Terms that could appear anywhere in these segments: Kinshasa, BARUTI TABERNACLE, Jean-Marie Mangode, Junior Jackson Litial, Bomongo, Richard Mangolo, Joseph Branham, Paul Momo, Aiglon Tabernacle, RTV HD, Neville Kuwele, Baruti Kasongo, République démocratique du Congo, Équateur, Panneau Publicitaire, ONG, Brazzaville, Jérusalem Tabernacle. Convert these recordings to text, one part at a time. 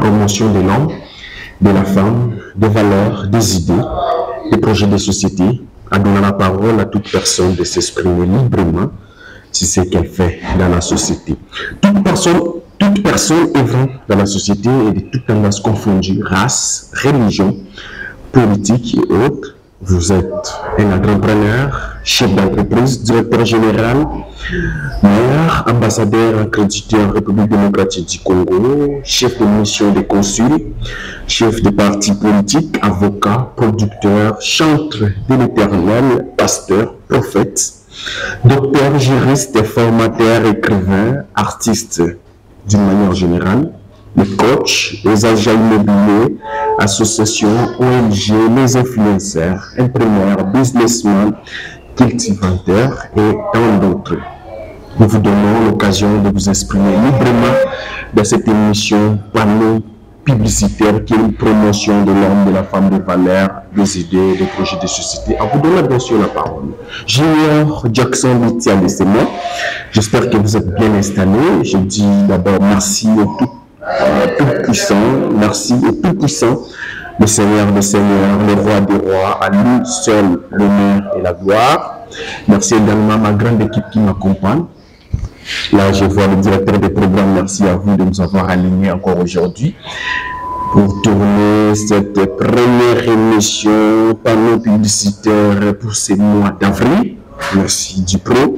promotion de l'homme, de la femme, des valeurs, des idées, des projets de société, en donnant la parole à toute personne de s'exprimer librement sur ce qu'elle fait dans la société. Toute personne étant dans la société et de toute tendance confondue, race, religion, politique et autres, vous êtes un entrepreneur, chef d'entreprise, directeur général, maire, ambassadeur, accréditeur en République démocratique du Congo, chef de mission des consuls, chef de parti politique, avocat, producteur, chantre de l'Éternel, pasteur, prophète, docteur, juriste, formateur, écrivain, artiste d'une manière générale, les coachs, les agents immobiliers, associations, ONG, les influenceurs, imprimeurs, businessmen, cultivateurs et tant d'autres. Nous vous donnons l'occasion de vous exprimer librement dans cette émission Panneau Publicitaire qui est une promotion de l'homme, de la femme, des valeurs, des idées, des projets de société. En vous donnant bien sûr la parole. Junior Jackson Litial et c'est moi. J'espère que vous êtes bien installés. Je dis d'abord merci à toutes. Merci au Tout-Puissant, le Seigneur des Seigneurs, le Roi des Rois, à lui seul l'honneur et la gloire. Merci également à ma grande équipe qui m'accompagne. Là, je vois le directeur des programmes. Merci à vous de nous avoir alignés encore aujourd'hui pour tourner cette première émission Panneau Publicitaire pour ces mois d'avril. Merci Dupro,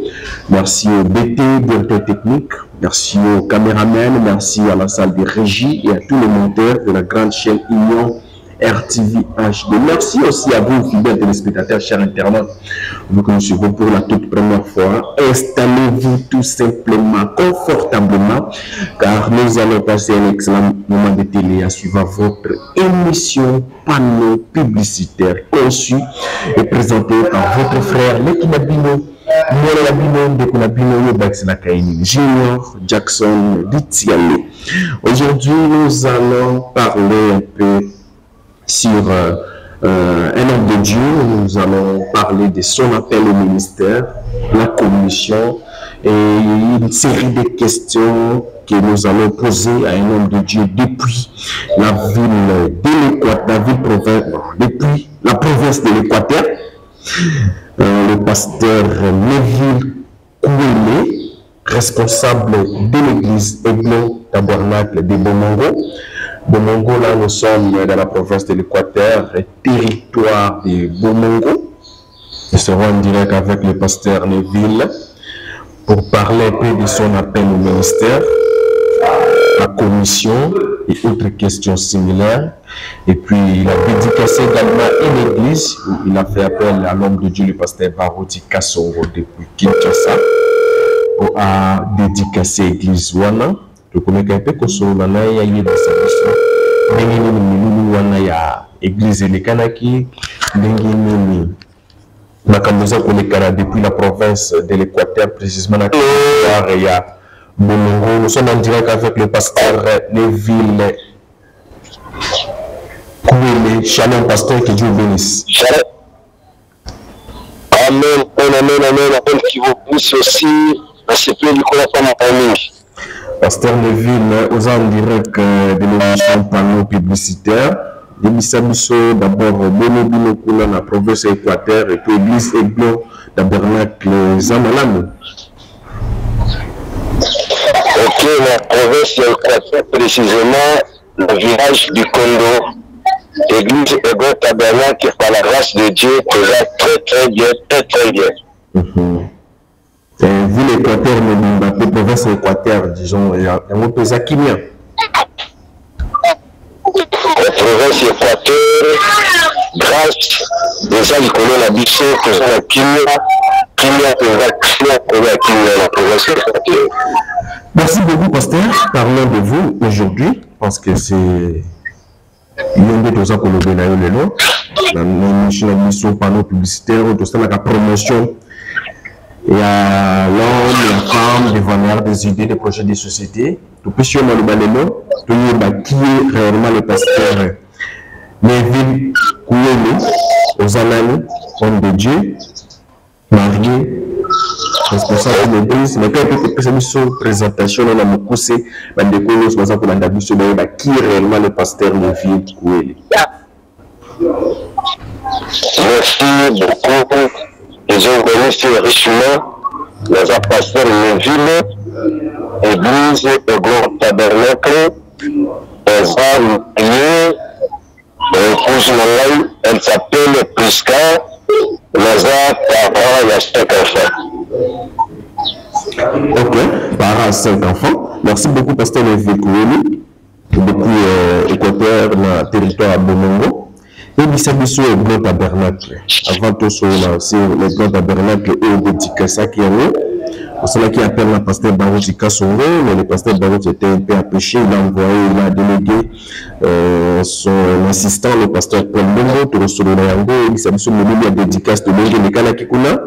merci au BT, directeur technique, merci aux caméramans, merci à la salle de régie et à tous les monteurs de la grande chaîne Union RTV HD. Merci aussi à vous, fidèles téléspectateurs, chers internautes, vous que nous suivons pour la toute première fois. Installez-vous tout simplement, confortablement, car nous allons passer un excellent moment de télé à suivre votre émission Panneau Publicitaire conçue et présentée par votre frère Lekilabino. Junior Jackson Litiale. Aujourd'hui, nous allons parler un peu sur un homme de Dieu. Nous allons parler de son appel au ministère, la commission et une série de questions que nous allons poser à un homme de Dieu depuis la ville de l'Équateur, depuis la province de l'Équateur. Le pasteur Neville Kuwele, responsable de l'église Aiglon Tabernacle de Bomongo. Bomongo, là nous sommes dans la province de l'Équateur, territoire de Bomongo. Nous serons en direct avec le pasteur Neville pour parler un peu de son appel au ministère, la commission et autres questions similaires. Et puis, il a dédicacé également une église où il a fait appel à l'homme de Dieu, le pasteur Baruti Kasongo depuis Kinshasa, pour a dédicacé l'église Wana. Je connais qu'un peu Kosolana et Aïe dans sa mission. Nengini Wana ya église Lekanaki, Nengini Nakamouza Kolekana depuis la province de l'Équateur, précisément à Kinshasa. Nous sommes en direct avec le pasteur Neville Kuwele. Shalom, pasteur, que Dieu bénisse. Shalom. Amen, amen, amen. Appel qui vous pousse aussi à se plaindre du colloque en famille. Pasteur Neville, nous sommes en direct de l'émission Panneau Publicitaire. L'émission d'abord Bonobino Koula, la province Équateur, et puis l'église Aiglon Tabernacle Zamalamou. Ok, la province de l'Équateur, précisément le village du Congo, l'église Aiglon Tabernacle, par la grâce de Dieu, que va très très bien, très très bien. Et vous, l'Équateur, la province de l'Équateur, disons, il y a un peu Zakimien. La province de l'Équateur, grâce déjà du Congo, la biche, que ça la province de l'Équateur. Merci beaucoup, pasteur. Parlons de vous aujourd'hui, parce que c'est l'un des choses que nous avons le nom. Nous avons mis sur Panneau Publicitaire, nous avons la promotion. Il y a l'homme, la femme, des valeurs, des idées, des projets de société. Nous puissions nous le nom. Nous avons qui est réellement le pasteur Neville Kuwele, aux Alanis, homme de Dieu, marié, responsable de police, mais quand on peut faire une présentation, on a beaucoup de qui est réellement le pasteur Neville Kuwele. Merci beaucoup. Ils ont donné ces richement les pasteurs Neville, église Aiglon Tabernacle, les âmes priées, elle s'appelle Prisca, Lazare, parents, il y a 5 enfants. Ok, parents à 5 enfants. Merci beaucoup, pasteur Neville Kuwele, depuis Équateur, le territoire à Bomongo. Et nous sommes sur le grand tabernacle. Avant tout, sur le grand tabernacle et Baruti Kasongo. C'est là qu'il appelle le pasteur Baruti Kasongo, mais le pasteur Baruti était un peu empêché. Il a envoyé, il a délégué son assistant, le pasteur Paul Momo, tout le Solonayango. Il s'est sur le milieu de dédicace de Bengue Nekala Kikuna.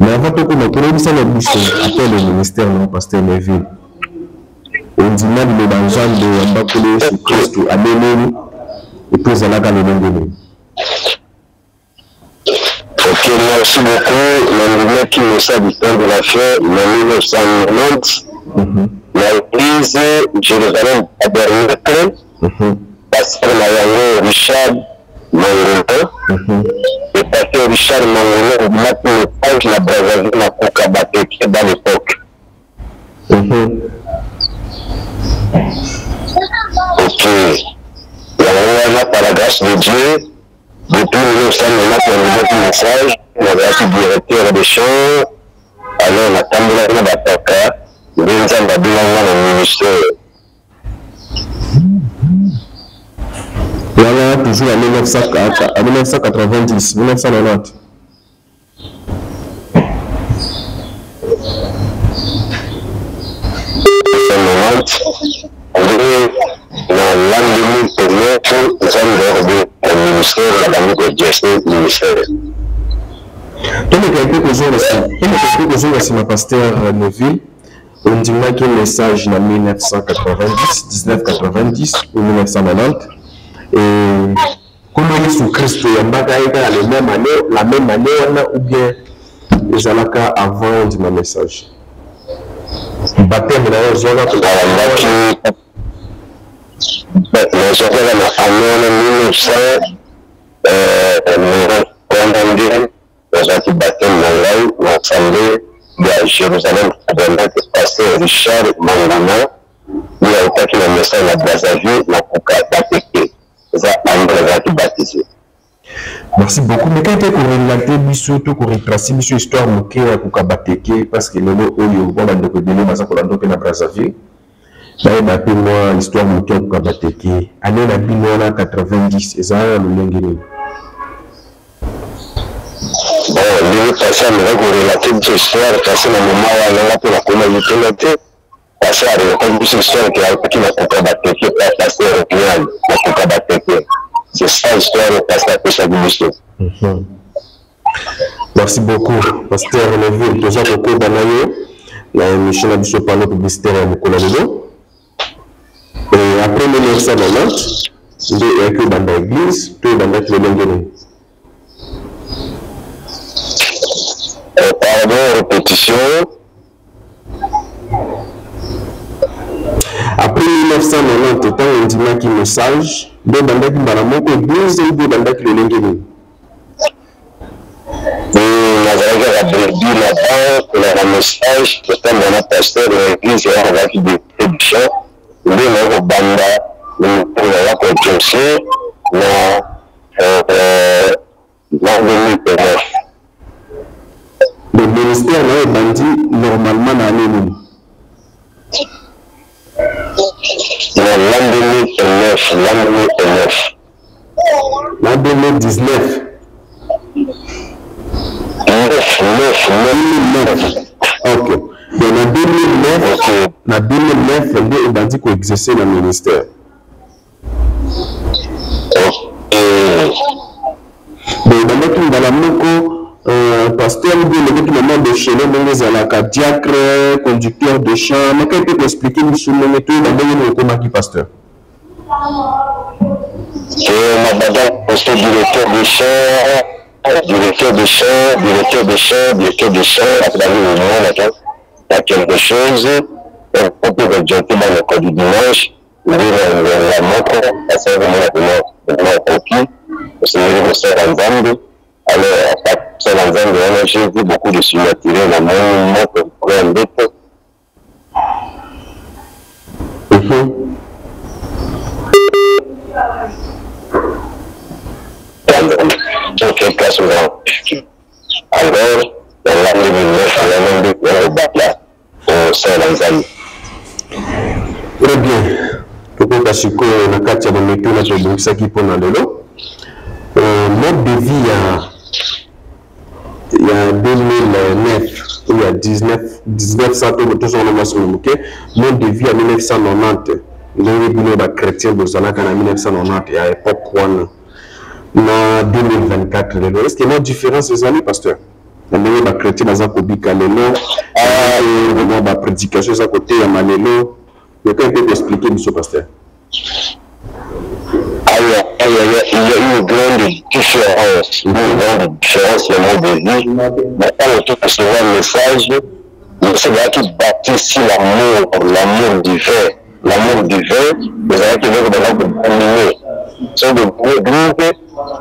Mais avant tout, on a connu ça, la bouche, appelle le ministère, le pasteur Neville. On dit même le danger de Mbakole, c'est Christ, Amen. Et puis, elle a gagné le monde. Ok, merci beaucoup. Le mouvement qui nous sert du temps de la fête, le 1990, l'église Jérusalem Tabernacle, pasteur Mayango Richard Mangolo, et pasteur Richard Mangolo, maintenant, page la Brazzaville, la Koukabate, qui est dans l'époque. Ok. Par la grâce de Dieu, depuis 1990, on nous donne un message, la grâce du directeur des choses, alors on attend de la bataille, nous avons dit le ministère. Voilà, toujours en 1990, 1990. Pasteur Neville, on dit que le message en 1990, 1990 ou 1990, et comme Jésus-Christ est la même année, ou bien les alaka avant du même message. Baptême de Jérusalem, pasteur Richard Mangana, il a été le message à Brazzaville, la Koukabate, ça a baptisé. Merci beaucoup. Mais quand on a surtout qu'on retrace l'histoire de la Koukabate, parce que le mot Oyo, on a donné à Brazzaville, ça a été l'histoire de la Koukabate. Année la Binola 90, et ça a le bon, nous passons avec le relatif de l'histoire, passons à un moment où on a pour la communauté, passons à l'école de l'histoire qui a été la Koukabate, qui est passée au final, la Koukabate. C'est ça l'histoire de passer à Pécha Goumisto. Merci beaucoup, pasteur Neville. Déjà beaucoup d'années, la mission a dû se parler publicitaire à Moukoulabou. Et après 1990, il y a eu dans l'église, tout dans l'être de l'Angélé. Pardon, répétition. Après 1990, on dit qu'il y a un message de Bandak Baramoko, de Bandak Lelengeli. Il y a un message de Bandak Pasteur de l'église et on va faire des prédictions. Il y a un Bandak, le ministère là est bandit normalement dans l'année. L'an 2019. Ok. Donc en 2009, en 2009, le bandit qui exerçait le ministère. Donc dans la moko. Pasteur, le moment de chez les diacre, conducteur de chant, mais qu'est-ce que tu peux expliquer sur le métier de pasteur? Pasteur directeur de chant, directeur de chœur, à travers le moment, il y a quelque chose, on peut directement le code du dimanche, ouvrir la montre, passer vraiment la demande tranquille, c'est le sort ensemble. Alors, à part ça, l'ensemble, j'ai vu beaucoup de signatures, la montre, le dépôt. Quelques places alors, dans l'année 2009, on a même le bac là, au Saint-Lanzani. Très bien. Pourquoi parce que la carte de métro, là, c'est donc ça qui prend dans le lot. Mode de vie, il y a 2009, ou il y a 1900, tout ça, on a sur le bouquet. Mode de vie en 1990. Il y a eu des chrétiens de Zalak en 1990, à l'époque, en 2024, est-ce qu'il y a une différence ces années, pasteur? Il y a des chrétiens dans un public à l'élo, il y a des prédications à côté à Manélo. Quelqu'un peut expliquer, monsieur pasteur? Alors, il y a une grande différence, le monde de vie. Maintenant, on peut recevoir un message, c'est là qui bâtit sur l'amour, l'amour divin. L'amour divin, les gens qui veulent vraiment dominer. C'est le gros groupe.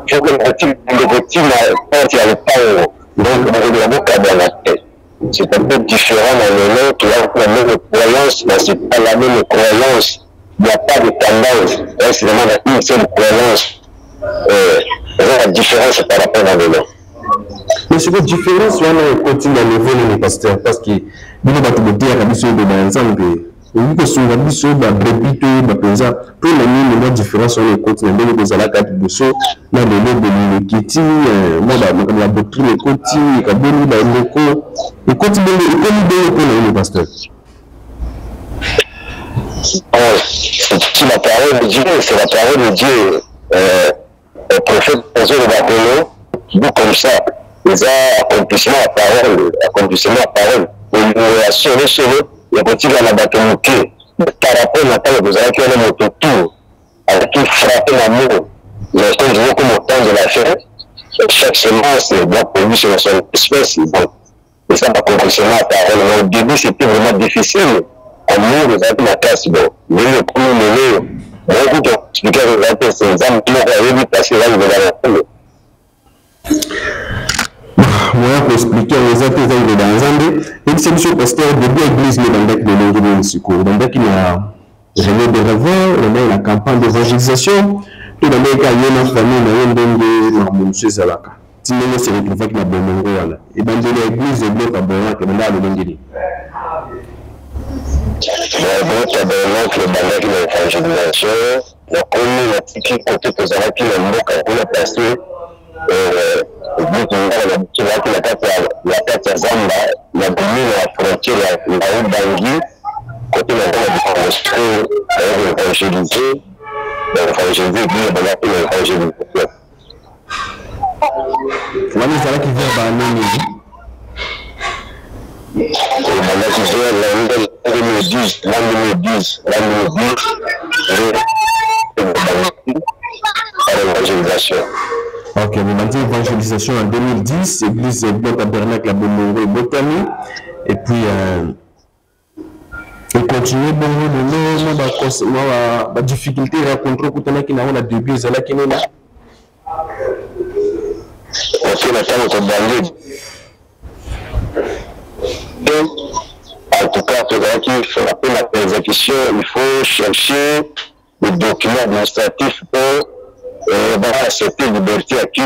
Je le petit quand il y a le power, donc on le cadre dans la tête. C'est un peu différent dans le nom qui a la même croyance, mais ce n'est pas la même croyance. Il n'y a pas de tendance. C'est vraiment une seule croyance. C'est la différence par rapport à le nom. Mais c'est une différence, on continue à lever les pasteurs, parce que nous devons dire à monsieur de l'ensemble. Et vu que sur la mission, la brépite, la pesa, tous les mêmes moments différents sur les côtes, les mêmes des alacades de saut, la donnée de l'Iketi, la doctrine, les côtes, la bonne, la loco, les côtes, les pasteurs. C'est la parole de Dieu, c'est la parole de Dieu. Le prophète Joseph Branham dit comme ça, les accomplissements à parole, le petit gars n'a pas monté, le parapet n'a pas besoin qu'il y ait un autotour, avec tout frappé l'amour. Nous restons toujours comme au temps de la chair. Chaque semence doit produire sur son espèce. Et ça, par complément, à parole. Au début, c'était vraiment difficile. L'amour, les âmes, la casse, bon, le coup, le nez. Beaucoup de expliquer les âmes, c'est les âmes qui n'ont pas vu passer là, ils veulent la rendre. Moi, pour expliquer les autres dans les Andes, et c'est monsieur le pasteur de l'église de l'Ongo de Ndaki, il y a René de Revoir, la campagne d'évangélisation, tout le monde qui a eu notre famille, il y a eu monsieur Zalaka. Si nous nous sommes retrouvés avec la Bomongo, et bien l'église de l'autre tabernacle, il y a le Ndaki. Le tabernacle, le l'évangélisation, la commune, la petite côté de Zalaki, le mot qu'on a passé. La carte à Zamba, la commune, la frontière, la Haut-Bangui, côté de la l'évangélisé, l'évangélisation. Ok, vous m'avez dit évangélisation en 2010, église Aiglon Tabernacle, la Bomongo et Botany. Et puis, on continue, bon, la difficulté à rencontrer, quand on a qui n'a pas de début, c'est là qui n'est là. Ok, la table est bandée. En tout cas, pour faire la persécution, il faut chercher des documents administratifs pour. Cette liberté à qui il y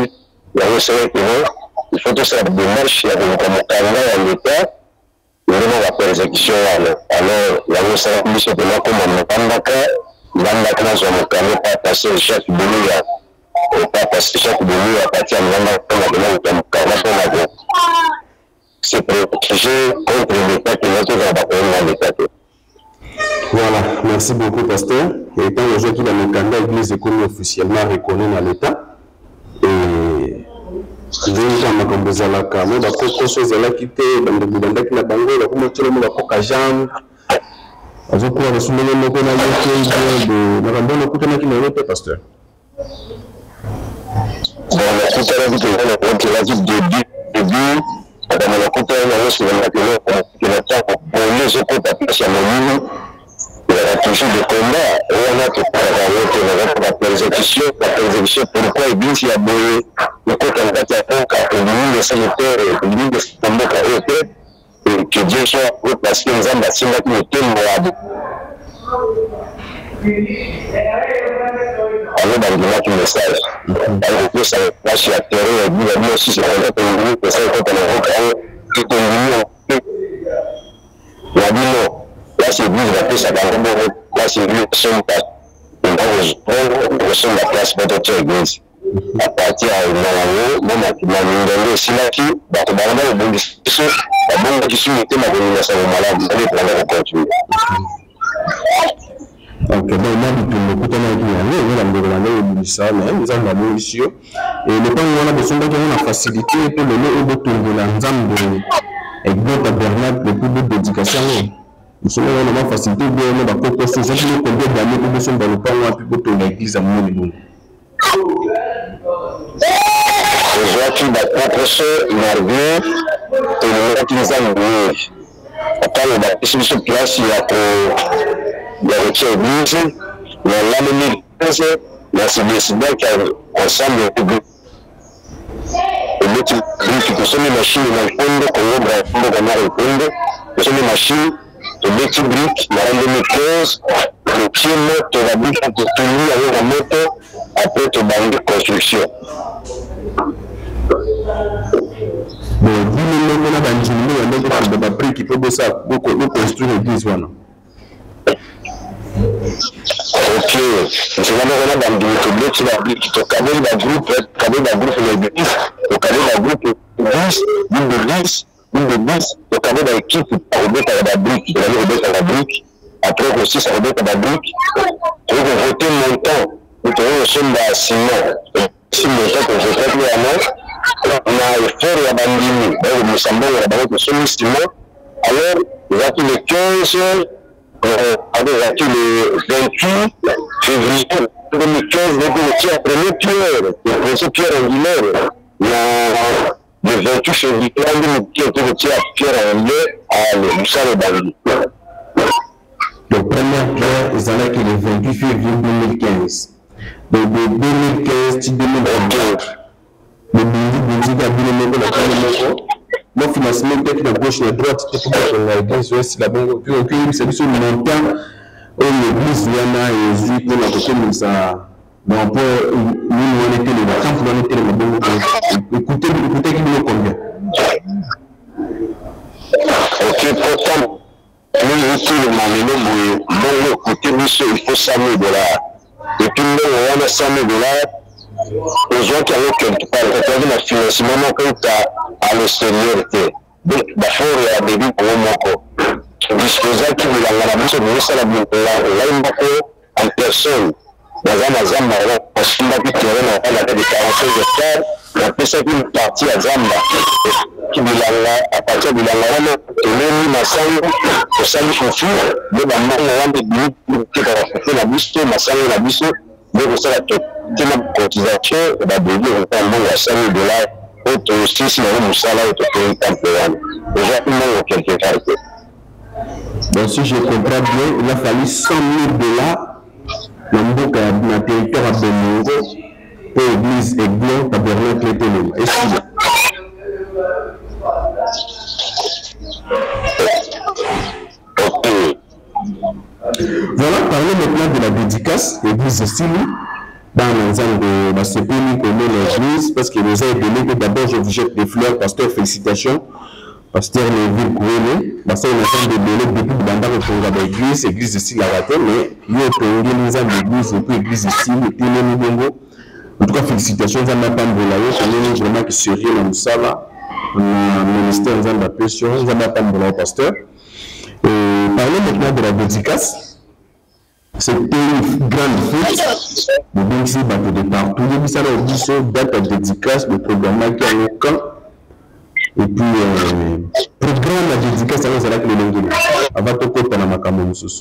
a eu ce référent, il faut que ça démarche, il y a eu un carnet en l'État, il y a eu la persécution. Alors, il y a eu cette mission de l'État, comme on entend d'accord, il y a eu la classe, on ne peut pas passer chaque boulot, on ne peut pas passer chaque boulot à partir de l'État, c'est protégé contre l'État qui n'a pas de l'État. Voilà, merci beaucoup, pasteur. Et étant aujourd'hui dans le Canada, l'Église est connue officiellement reconnue dans l'État. Et je vais vous dire que Félicitations, pasteur Neville Kuwele, pasteur de Bélo, depuis le Bandar au l'église, église de Silla Raté, mais il y a l'église, depuis l'église de Silla, et le Bongo. En tout cas, félicitations, on a un vraiment qui serait dans le Sala, le ministère de la Pétion, on a un pasteur. Parlons maintenant de la dédicace. C'était une grande fête, le Bengsi battait de partout, le Bissala Audition, date de dédicace, le programme qui a eu camp. Et puis, programme la dédicace à la Zalak le Longolais. Avant tout, on a Macamou Moussous.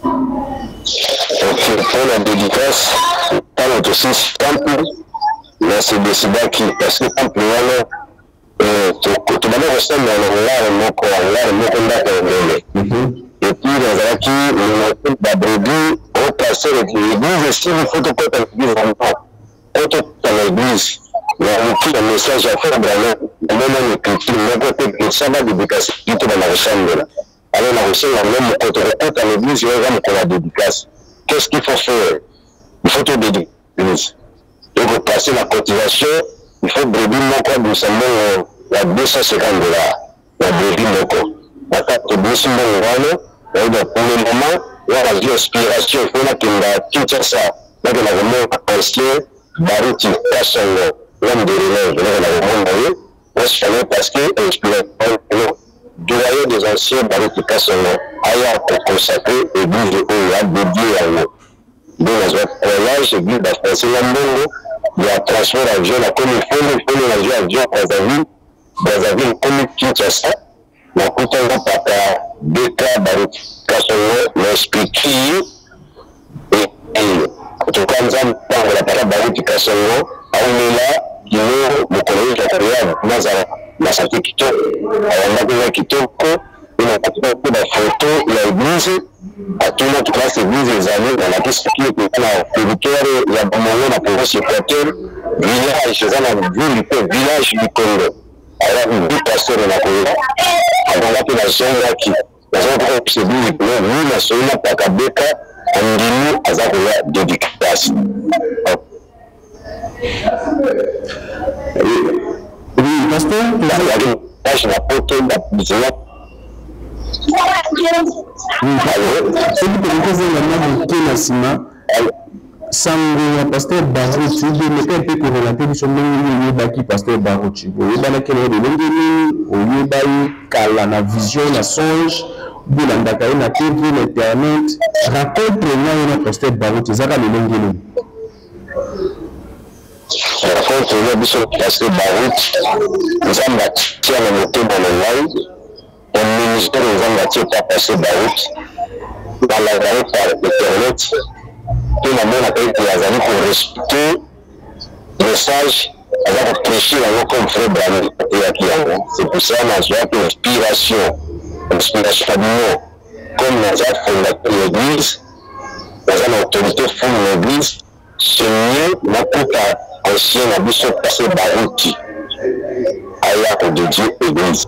Pour la dédicace, on a aussi un temple, mais c'est décidant qui, parce que quand tu et puis l'église, le message à faire, qu'est-ce qu'il faut faire? Il faut te dédier. Il faut passer la cotisation, il faut brebis mon corps, il y a 250 $. Il y a brebis mon corps. La carte de brebis mon corps, pour le moment, il y a la aspiration, il faut là qu'il y a tout ça. Là, il y a vraiment ancien, Baruti Kasongo, l'homme de l'élève, là, il y a vraiment d'ailleurs, on se connaît parce qu'il est doyen des anciens Baruti Kasongo, ailleurs pour consacrer et bouger au yard de Dieu à l'eau. Donc, je dis, c'est la monde, il y a transfert d'avion, la commune, il faut l'avion à Brazzaville, commune Kinshasa, la coûte en haut par deux cas, Baruti Kasongo, l'esprit qui et en tout cas, nous avons parlé de la parole Baruti Kasongo, à là, il y a le collège de la carrière, la santé qui tombe, la maison qui tombe, il y a la photo, l'église, à tout le monde, c'est l'église des années, dans la question qui est la Bomongo, la province Équateur, village, village du Congo. Alors, il y a deux pasteurs de la Congo, avant l'appellation Yaki. Dans un groupe, c'est lui, nous, la Sonia Pakabeka, Andini, Azakola, dédicace. Oui, pasteur, la le ministère des Anglais n'a pas passé par route, par la route, par Internet, tout le monde a payé pour les amis pour respecter le message, avant de prêcher à nos confrères Branham et à Kiyango. C'est pour ça qu'on a une inspiration familiale, comme nous avons fait l'église, nous avons l'autorité pour l'église, c'est mieux, n'a plus qu'à ancien abus sur passer par route, à l'acte de Dieu et l'église.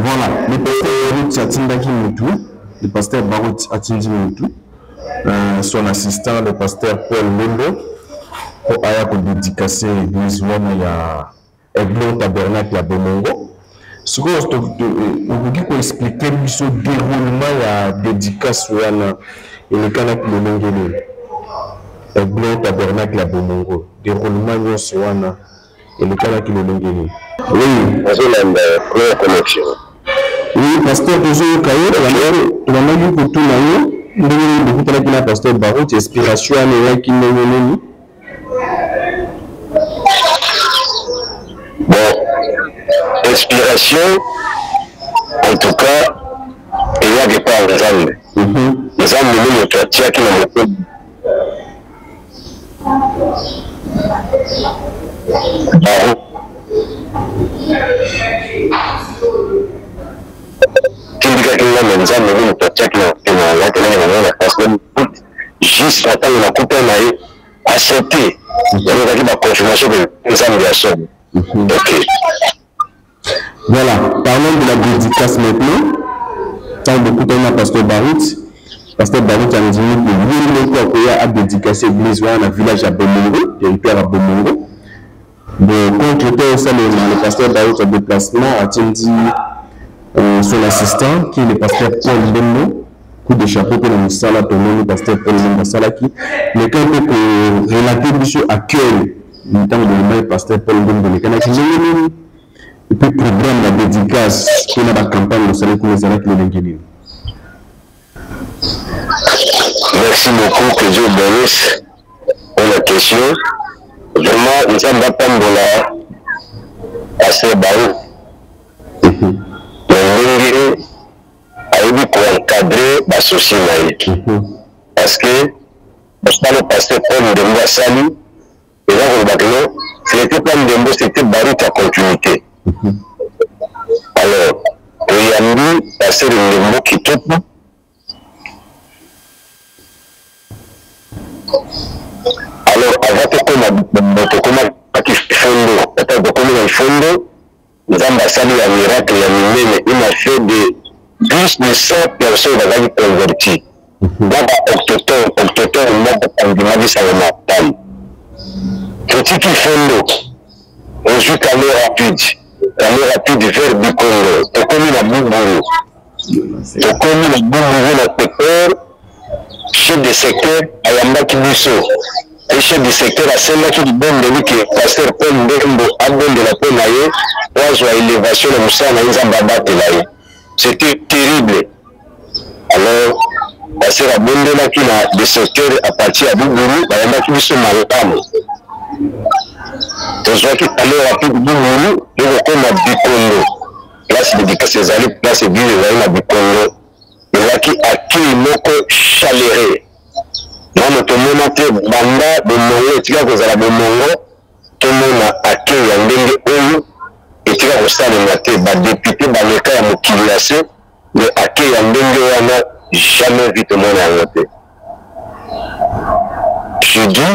Voilà, le pasteur Baruti Atindi Moutou, son assistant, le pasteur Paul Momo, pour aller dédicacer l'église à Aiglon Tabernacle à Bomongo. Ce que je peux expliquer, c'est le déroulement de la dédicace et le canapé de l'Angélé. Aiglon Tabernacle à Bomongo. Déroulement de la et le canapé de l'Angélé. Oui, parce que la connexion. Oui, pasteur, inspiration, en tout cas, il y a des parts des âmes. Les âmes de notre tiers qui n'ont pas. Qui dit qu'il y a des âmes de notre tiers qui n'ont pas. Jusqu'à temps que la coupe a accepté. Il y a une confirmation des âmes de la somme. Ok. Voilà, parlons de la dédicace maintenant. Tant de coups à pasteur Baruti. Pasteur Baruti a dit que lui, a dédicacé l'église dans le village à Bomongo, territoire à Bomongo. Donc, quand j'étais au sein le pasteur Baruti a déplacement, a-t-il dit son assistant, qui est le pasteur Paul Momo, coup de chapeau pour le Moussala, le pasteur Paul Momo Salaki, mais quand on peut relater monsieur accueil, le temps de le pasteur Paul Momo, le Canada, et puis, programme la dédicace pour la campagne, vous savez que vous avez le Merci beaucoup, que Dieu bénisse pour la question. Vraiment, nous sommes d'attendre la assez barreau. Donc, il y a eu pour encadrer la société. Parce que, le pasteur Paul Momo Salut, et là, on va dire, c'était Paul Momo, c'était Baruti ta continuité. Alors, il y a eu pasteur Momo qui touche. Alors, avant que fondo, nous avons un miracle, il a fait de plus de 100 personnes converties. Dans octobre, nous avons dit ça à la petit qui fondo, on joue rapide vers du Congo, tu connais la boumbourou. Tu connais la boumbourou, la peur, chef de secteur, à la le chef du secteur a celle-là qui donne de lui que pasteur Paul Mbembo a donné la peine à eux, pour l'élévation de Moussa Naïzababate là. C'était terrible. Alors, pasteur a donné la qui a des secteurs à partir à Boubourou, il y en a qui sont malheureux. Donc, je vois qu'il allait rapide Boubourou, il y a du Congo. Là, c'est dédié à ses alliés, là, c'est bien, il y a du Congo. Il y a qui accueille beaucoup chaleureux. Nous avons monté Banda, Bomongo, et tu as posé la Bomongo, tout le monde a accueilli en 2001, et tu as posé la maté, les députés, les cas de motivation, mais accueilli en 2001, jamais vu tout le monde à monter. Je dis,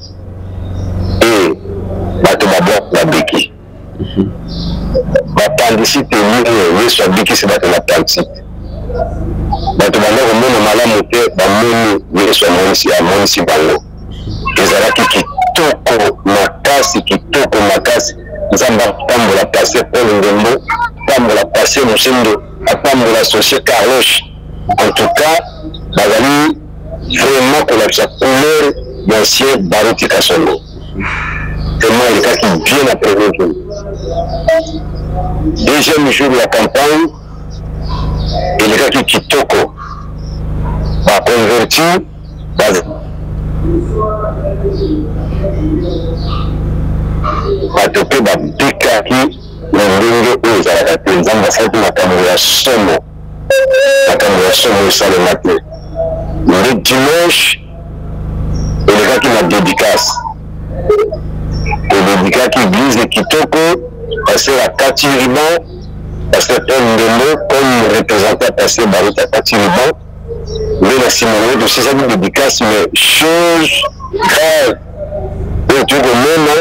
et ma tomabon, ma béquille. Ma pandémie, c'est une béquille, c'est ma pandémie. Bato baloko mona malamu te bamoni Yesu amonisi bango ezalaki kitoko makasi nzamba atambola pase Paul Ndembo atambola pase Mosindo atambola sosie Carlos en tout cas bazali vraiment kolapisa couleur monsieur Baruti Kasongo tellement elikaki bien après jour deuxième jour de la campagne. Il y a qui Kitoko, va convertir, va toper, va piquer qui l'enlève aux arabes. Nous avons fait la caméra somme au salon matin. Le dimanche, il y a qui la dédicace. Le dédicace qui glisse Kitoko, passer à 4 ribans. Parce que comme représentant passé Baruti Kasongo, mais la simonie de ces amis dédicaces, mais chose grave. Et tout le monde,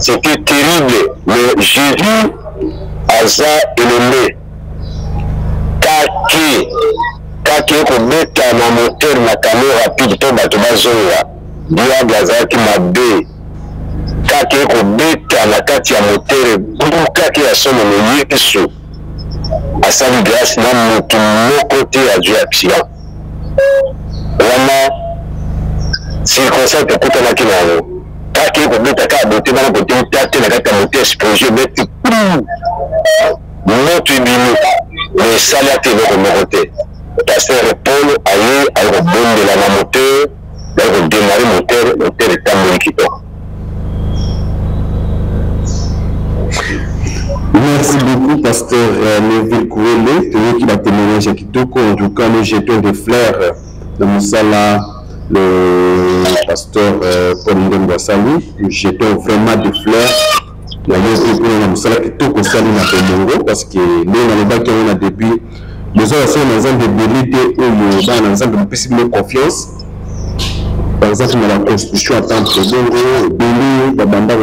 c'était terrible. Mais Jésus, Aza et le nez, Kaki, on met un moteur, ma caméra rapide, tombe à Tomazola, Diable Aza qui m'a bé. Kaki kobeta na kati ya motere buku kaki ya somo ni Yesu asali grâce na mutu moko te ya juu ya psia wana circonstance kuta na kinalo kaki kobeta ka bote bana bote utate na kati ya motere exposé beti mutu binu le sali ate boko mokote pasteur Paul aye alobonde la motere donc démarrer moteur tambo likito. Merci beaucoup, pasteur Neville Kuwele, celui qui va témoigner à Kitoko, en tout cas le jeton de fleurs de Moussala, le pasteur Paul Momo Salut, le jeton vraiment de fleurs. Il y a eu un Moussala Kitoko Salut dans le Congo, parce que nous, on a le bac qu'on a depuis, nous avons aussi un ensemble de vérité où dans un ensemble de possible confiance. Par exemple, dans la construction à temple Bongo, Béni, la banda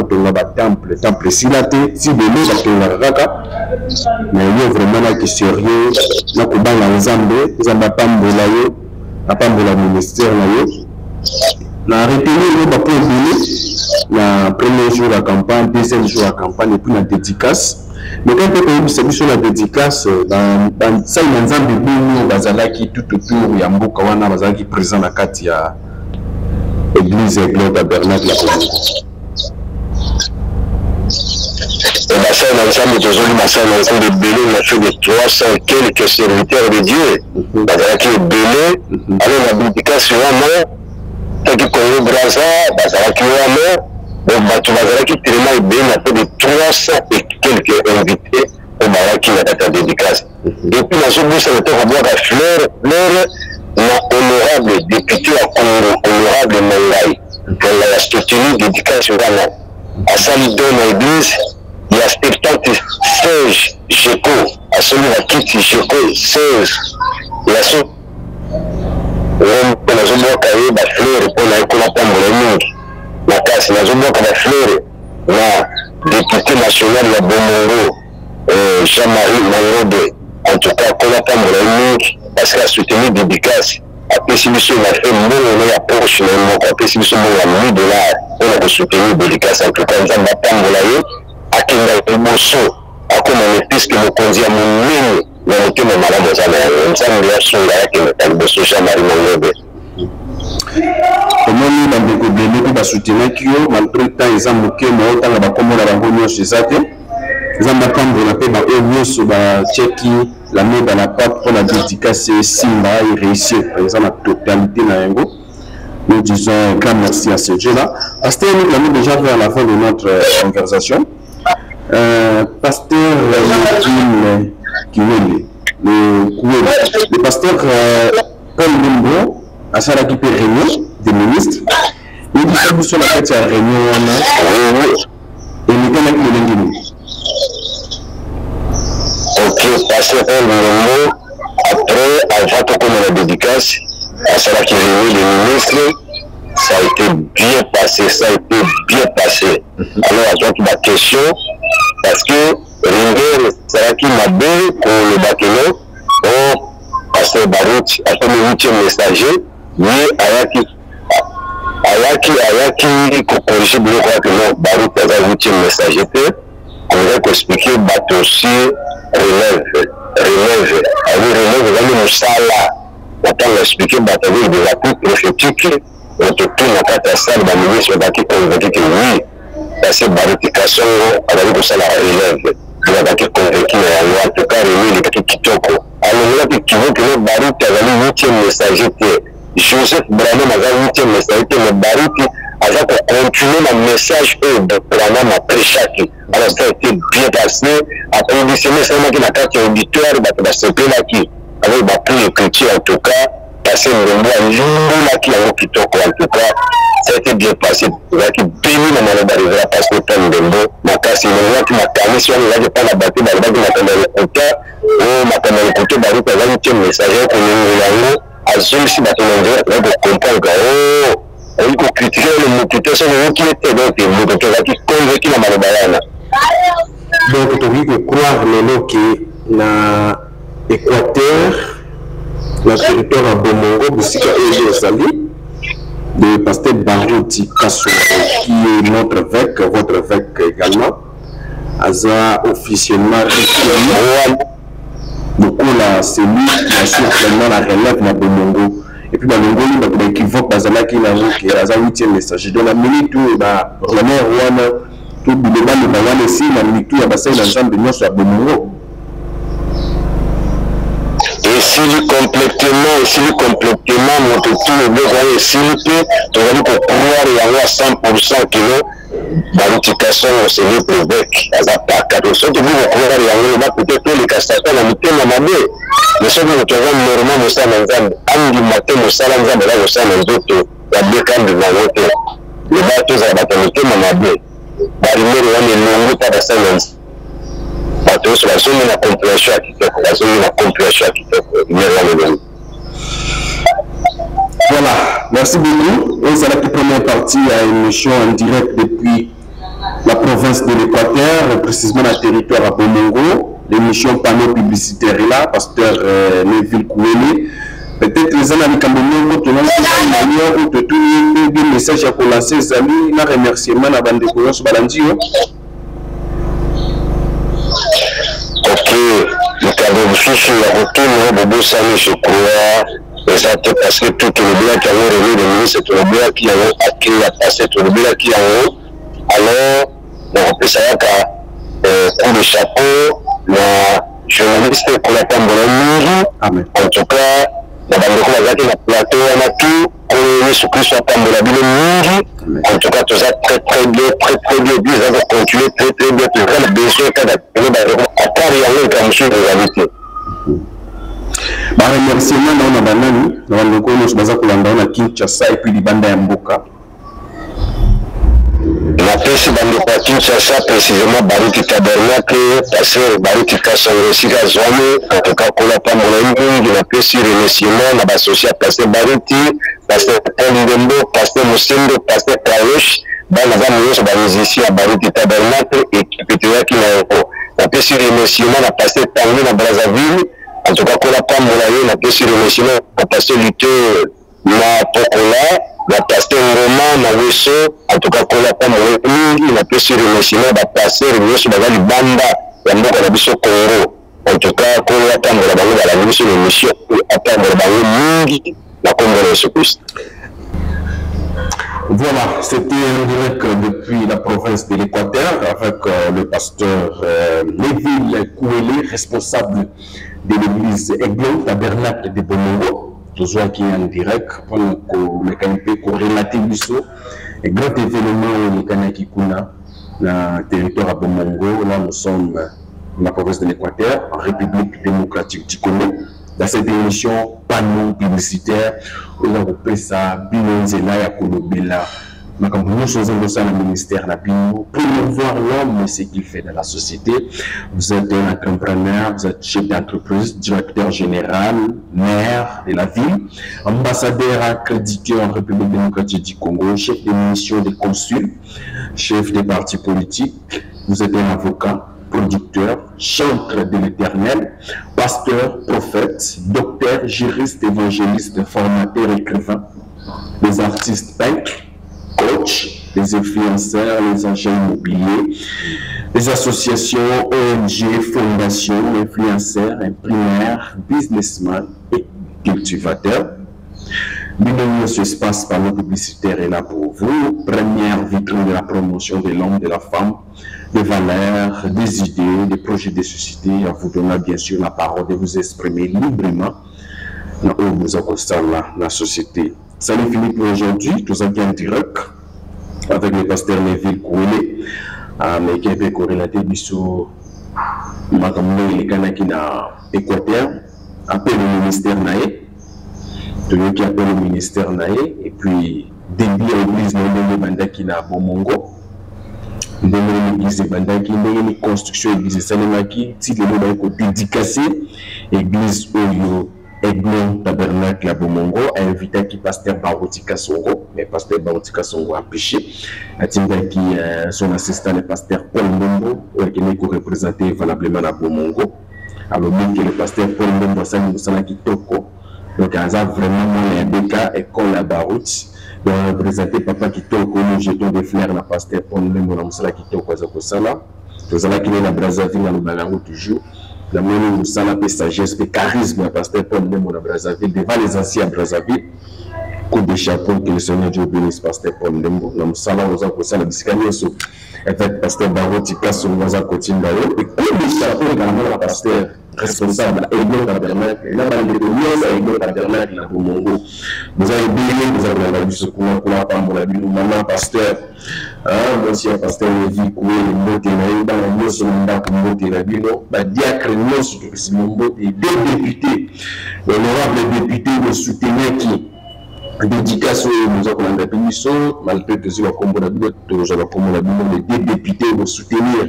temple Silate, si Béni, la Raka, mais il y a vraiment là qui est sérieux, là, dans l'ensemble, nous avons pas à part de la ministère, la le premier jour la campagne, deuxième jour la campagne, et puis la dédicace. Mais quand on sur la dédicace, dans ça, il y a des gens qui tout autour, il y a des gens qui présent la carte, il y a l'église Aiglon Tabernacle. Et ma soeur, l'ensemble des hommes, ma soeur, l'ensemble des bélés, ma soeur, de 300 quelques serviteurs de Dieu. La soeur qui est bélé, avec la dédicace, il y a un homme, qui connaît Braza, la soeur qui est un homme. Donc, tu vas qui tellement aidé, il y a plus de 300 et quelques invités au Maroc qui a ta dédicace. Depuis la zone, ça veut dire qu'on voit la fleur, l'honorable député, l'honorable Moulaï. Elle a soutenu une dédicace vraiment. À Salidon, l'église, il y a 76 Géco. À celui à Kitty, Géco, 16. La zone, la zone, la fleur, pour la colonne, le monde. La casse, la zone de la fleur, la députée nationale de Bomongo, Jean-Marie Mangode, en tout cas, qu'on attend le monde, parce qu'elle a soutenu des dédicaces. Après, si nous sommes fait, nous, on a proche, après, si nous sommes à 1000 dollars, on a soutenu des dédicaces. En tout cas, nous avons attendu la haine, à qui nous avons besoin, à qui nous avons fait, nous conduisons à nous-mêmes, nous avons été malades aux amis. Nous sommes là, nous avons besoin, Jean-Marie Mangode. Comment nous dans des problèmes pour soutenir qui ont malgré le temps ils ont moqué moi tant la comme la bonne chose ça que ils ont attendu la paix au mieux sur la Tchéquie la main dans la porte pour la dédicace Simba et réussir par exemple la totalité na yango nous disons un grand merci à ce Dieu là pasteur nous l'avons déjà vu à la fin de notre conversation pasteur Neville Kuwele le pasteur Paul Momo à ça, la qui peut réunir des ministres, il dit que sur la fête, il y a réunion, et il y a un peu de ok, passez par le moment, après, avant qu'on ait la dédicace, à ça, la qui réunit les ministres, ça a été bien passé, ça a été bien passé. Alors, à ma question, parce que, Ringer, c'est la qui m'a dit pour le bâtiment, au pasteur Baruti, à son 8e messager, oui, ayaki corriger beaucoup de Baruch a été messager on va expliquer Batoshi relève relève sala on va expliquer Batoshi de la coupe prophétique on te tourne à quatre salles dans le ministre Batoshi convaincu que oui parce que Baruti Kasongo a dit que ça la relève il a été convaincu en tout cas il est petit kitoko alors là tu veux que Baruch a été messager Joseph Branham a dit que le message de Baruti a continué le message de Branham après chaque. Alors ça a été bien passé. Après le message de la carte auditoire, il a été pénalisé. Alors il a pris l'écriture en tout cas, passé le mot à l'eau en tout cas. Ça a été bien passé. Il a été béni dans le baril, il a passé le temps de l'eau. Ma casse, il a été macané sur le lac, il a battu dans le lac, il a été écouté. Oh, ma caméra écoutée, Baruti a dit que le message est connu. Azul si maintenant on veut comprendre que oh il faut critiquer le motivé sur le qui était donc le motivé qui convaincu la malheureuse donc tu veux croire le nom qui na Équateur la territoire à Bomongo aussi qu'à Aiglon Tabernacle de pasteur Baruti Kasongo qui est notre évêque votre évêque également asa officiellement beaucoup la cellule bien sûr pleinement la relève na Bomongo et puis Bomongo il va équivoque bazala qui n'a vu que azali 8e message donc la minute tout ba premier wana tout bideba le bana ici la minute ya basai na jambe nyonso ya Bomongo et si le complètement mon tout le besoin est simple tu vas nous croire à 100% que Baruti Kasongo c'est le évêque azapaka donc surtout vous croire à la peut-être tous les castateurs la muté la mamé mais ça nous trouve normalement au salon Nzambe angi maté au salon Nzambe là au salon d'autres la bécane de Maroto le bateau ça va tomber mon mamé barimer là les longues pas de salon bateau sur la zone la compréhension à Kitoko la zone la compréhension à Kitoko bien là le voilà, merci beaucoup. Et c'est la toute première partie à une émission en direct depuis la province de l'Équateur, précisément la territoire à Bomongo. L'émission Panneau Publicitaire est là, pasteur Neville Kuwele, Peut-être les gens avec un autre ou de tous les messages à lancer les amis, un remerciement à la bande de Colosse Balandi. Ok, le cadre de souci, la retour, le bobo Samy, je crois, parce que tout le bien qui a eu c'est tout le bien qui a acquis, passé tout le bien qui a eu. Alors, on peut savoir qu'un coup de chapeau, la journaliste qu'on a tambouré, en tout cas, la bande de plateau, on a tout, on est sur Christ, on a tambouré la en tout cas, tout ça très bien, on va continuer très bien, tout ça, le BC, à part y aller, comme monsieur, vous avez été. Bah, remerciement, on a banani, on a le connu, on a Kinshasa, et puis les bandes à Mboka. La presse dans le parti, ça ça précisément Baruti Tabernacle, parce que Baruti Kasongo aussi a zoné, en tout cas pour la prendre le de la presse remerciement, la associée passer Baruti, passer Tendembo, passer Moussendo, passer Karoche, dans la zone où on va ici à Baruti Tabernacle et qui la presse remerciement, la passer Tango dans Brazzaville, en tout cas pour la prendre la presse remerciement, la passer lutter la Pocola. La passer vraiment dans le sol, en tout cas, qu'on l'a pas il a pu se remercier, la passer, le sur la banda, la mort de la mission Congo. En tout cas, qu'on l'a pas la mission de monsieur, pour attendre la Congo de Jésus-Christ. Voilà, c'était en direct depuis la province de l'Équateur avec le pasteur Neville Kuwele, responsable de l'église Aiglon Tabernacle de Bomongo. Qui est en direct, pendant que le canapé corrélate et grand événement au Kanakikuna, le territoire à Bomongo, là nous sommes dans la province de l'Équateur, en République démocratique du Congo. Dans cette émission, panneau publicitaire, on a repris ça, Binonzela, Yakonobela. Nous sommes dans le ministère de la Pino, promouvoir l'homme et ce qu'il fait dans la société. Vous êtes un entrepreneur, vous êtes chef d'entreprise, directeur général, maire de la ville, ambassadeur accrédité en République démocratique du Congo, chef des missions des consuls, chef des partis politiques, vous êtes un avocat, producteur, chantre de l'Éternel, pasteur, prophète, docteur, juriste, évangéliste, formateur, écrivain, des artistes peintres, coach, les influenceurs, les agents immobiliers, les associations, ONG, fondations, influenceurs, imprimeurs, businessmen et cultivateurs. Bienvenue sur l'espace Panneau Publicitaire est là pour vous, première vitrine de la promotion de l'homme, de la femme, des valeurs, des idées, des projets de société, en vous donnant bien sûr la parole de vous exprimer librement dans la société. Salut Philippe aujourd'hui, tout ça vient en direct avec le pasteur Neville Kuwele, mais qui a été corrélaté sur le Canada et l'Équateur, appelle le ministère Naé, tout le monde qui appelle le ministère Naé, et puis début à l'église de Bandakina à Bomongo, début à l'église de Bandakina, début à construction de l'église de Salemaki, titre de l'église dédicacé, église Oyo. Aiglon Tabernacle à Bomongo a invité qui pasteur Baruti Kasongo, mais pasteur Baruti Kasongo a empêché. A qui son assistant le pasteur Paul Momo, qui n'est représenté valablement à Bomongo. Alors même que le pasteur Paul Momo ça nous sommes qui toko. Donc on a vraiment un déca et qu'on la Baruti. Donc représenté papa qui toko, nous jetons des fleurs la pasteur Paul Momo nous sommes qui toko Zakosala. Nous sommes qui est la Brazzaville dans le Balango toujours. La monnaie nous sala de sagesse, de charisme, à pasteur Paul Momo à Brazzaville, devant les anciens à Brazzaville, coup de chapeau que le Seigneur Dieu bénisse, pasteur Paul Momo. Nous sommes aux accouchements de Biscaynesso, avec pasteur Baruti Kasongo, nous accouchons d'ailleurs, et coup de chapeau également à pasteur responsable à Aiglon Tabernacle, et là, dans les deux à Aiglon Tabernacle, là, pour Mongo. Nous avons bien, nous avons la vie, ce qu'on a pour la femme, la vie, nous, maman, pasteur. Monsieur pasteur Neville Kuwele mbote na yeba na nyoso ndako mbote na bino ba diacre nyoso tukisi mbote deux députés honorable député de soutenir qui dédicace nous a kolanda biso malgré que zwa kombo na bino tozo la kombo na bino les deux députés de soutenir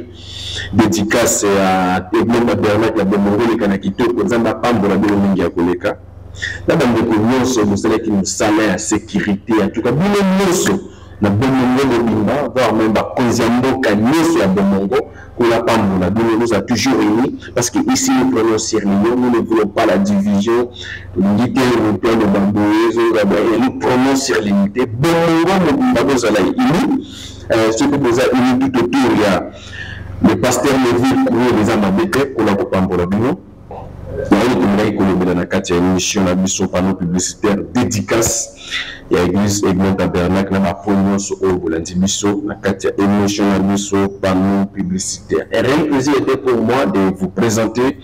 dédicace à Aiglon Tabernacle ya Bomongo kana kitoko nzamba pambo na bino mingi ya koleka na bande ko nyoso mosala ki musala ya sécurité en tout cas bino nyoso na Bomongo le Bimba, voire même à Kozambo Kanesu à Bomongo, qu'on n'a pas moula. Nous nous a toujours unis, parce qu'ici nous prenons sérieux, nous ne voulons pas la division, l'unité européenne de Bamboué, nous prenons sur l'unité. Bomongo le Bimba, nous allons unis, ce que nous avons unis tout autour, il y a le pasteur Neville Kuwele, les Amabéke, qu'on n'a pas moula. Il y a une mission à mission panneau publicitaire dédicace. Il y a l'église Aiglon Tabernacle, la première sur Ogolanti Misso, la une mission à mission panneau publicitaire. Et rien de plaisir était pour moi de vous présenter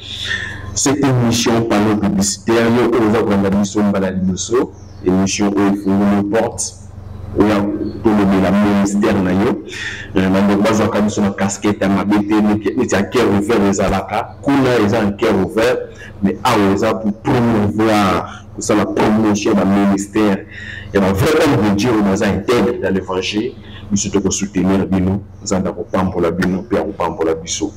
cette émission panneau publicitaire. Il y a une mission à la mission, une mission où il faut une porte. Il y a tout le ministère. Il y a une casquette à ma bête, il y a un cœur ouvert, les alaka, il y a un cœur ouvert, mais il y a pour promouvoir, pour ça la promotion dans le ministère. Il y a un vrai homme de Dieu, il y a un intègre dans l'évangile, il se doit soutenir Bino, il y a un pan pour la Bino, il y a un pan pour la Bissot.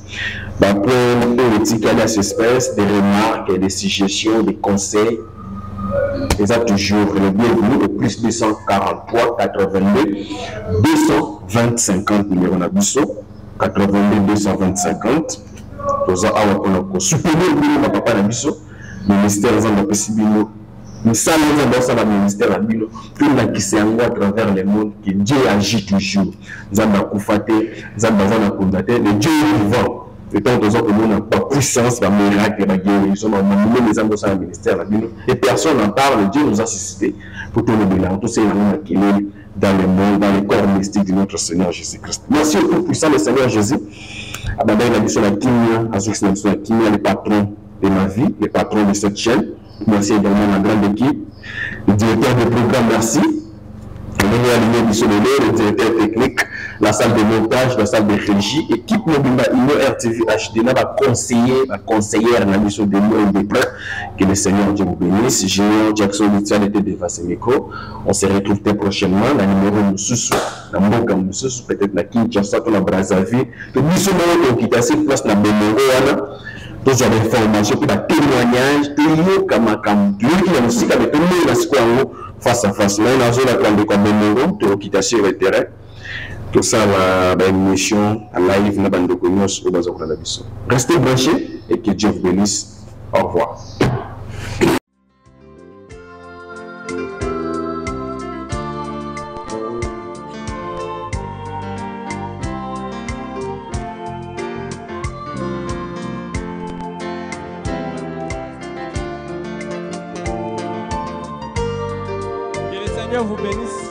D'après le titre, il y a cette espèce de remarques, des suggestions, des conseils. Les a toujours le bienvenu au plus 243 82 220 50 numéro Nabisso 82 220 50. Nous avons soutenu le papa Nabisso, le ministère de Pessibino, nous sommes dans le ministère de Nabisso, tout le qui s'est envoyé à travers le monde, que Dieu agit toujours. Nous avons constaté, le Dieu est vivant. Et tant que nous n'avons pas puissance, la miracle, la guérison, les hommes dans le ministère, et personne n'en parle, Dieu nous a suscité pour tout le bilan, tous ces gens qui sont dans le monde, dans le corps mystique de notre Seigneur Jésus-Christ. Merci au Tout-Puissant, le Seigneur Jésus, à la le patron de ma vie, le patron de cette chaîne. Merci également à la grande équipe, le directeur du programme, merci. Le directeur technique, la salle de montage, la salle de régie, équipe Mobimba Ino RTV HD, la conseillère, la mission de l'eau et des plans. Que le Seigneur Dieu vous bénisse. Géant Jackson Littian était devant ce micro. On se retrouve très prochainement. La numéro Moussoussou, la Mboka Moussoussou, peut-être la Kinshasa, la Brazzaville. Le mission de l'eau qui est assez place, la Bénéroana. Tous les informations, tous les témoignages, tout le monde qui a aussi avec tout le monde face à face. Là, on a la grande commémoration, tout le qui est sur le terrain. Tout ça, une mission à live, la bande de connaissances au Bazar de la Bisson. Restez branchés et que Dieu vous bénisse. Au revoir. Vous bénisse.